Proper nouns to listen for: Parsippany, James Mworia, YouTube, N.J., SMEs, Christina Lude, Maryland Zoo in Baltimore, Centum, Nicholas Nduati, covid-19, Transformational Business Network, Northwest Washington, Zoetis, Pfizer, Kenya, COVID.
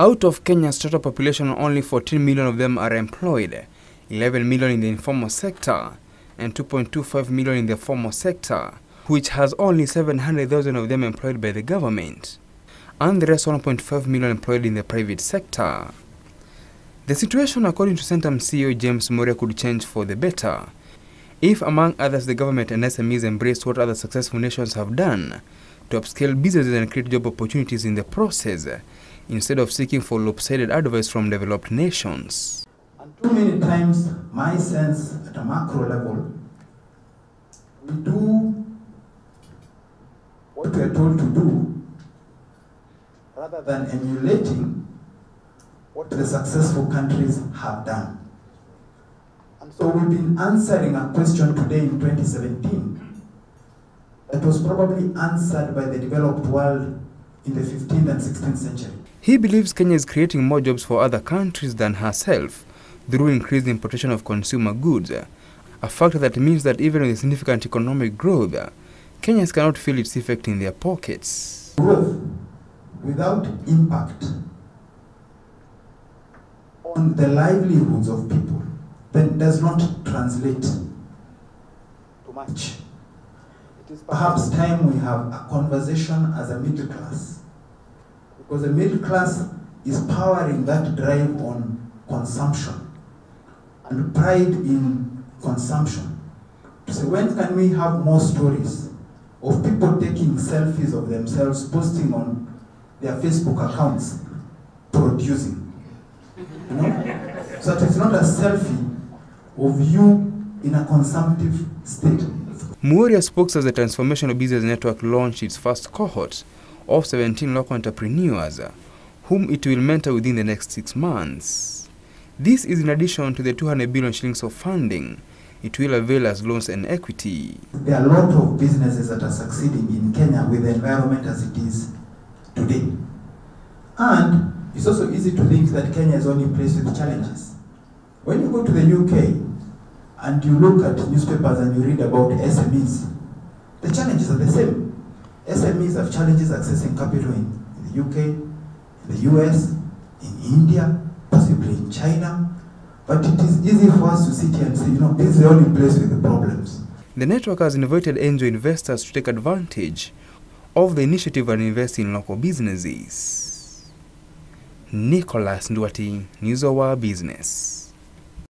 Out of Kenya's total population, only 14 million of them are employed, 11 million in the informal sector and 2.25 million in the formal sector, which has only 700,000 of them employed by the government, and the rest 1.5 million employed in the private sector. The situation, according to Centum CEO James Mworia, could change for the better if, among others, the government and SMEs embraced what other successful nations have done to upscale businesses and create job opportunities in the process, instead of seeking for lopsided advice from developed nations. And too many times, my sense at a macro level, we do what we are told to do rather than emulating what the successful countries have done. And so we've been answering a question today in 2017 that was probably answered by the developed world in the 15th and 16th century. He believes Kenya is creating more jobs for other countries than herself through increased importation of consumer goods, a factor that means that even with significant economic growth, Kenyans cannot feel its effect in their pockets. Growth without impact on the livelihoods of people then does not translate to much. It is perhaps time we have a conversation as a middle class, because the middle class is powering that drive on consumption and pride in consumption. So when can we have more stories of people taking selfies of themselves, posting on their Facebook accounts, producing? You know? So that it's not a selfie of you in a consumptive state. Mworia spoke as the Transformational Business Network launched its first cohort of 17 local entrepreneurs, whom it will mentor within the next 6 months. This is in addition to the 200 billion shillings of funding it will avail as loans and equity. There are a lot of businesses that are succeeding in Kenya with the environment as it is today. And it's also easy to think that Kenya is only placed with challenges. When you go to the UK and you look at newspapers and you read about SMEs, the challenges are the same. SMEs have challenges accessing capital in the UK, in the US, in India, possibly in China. But it is easy for us to sit here and say, you know, this is the only place with the problems. The network has invited angel investors to take advantage of the initiative and invest in local businesses. Nicholas Nduati, News Hour Business.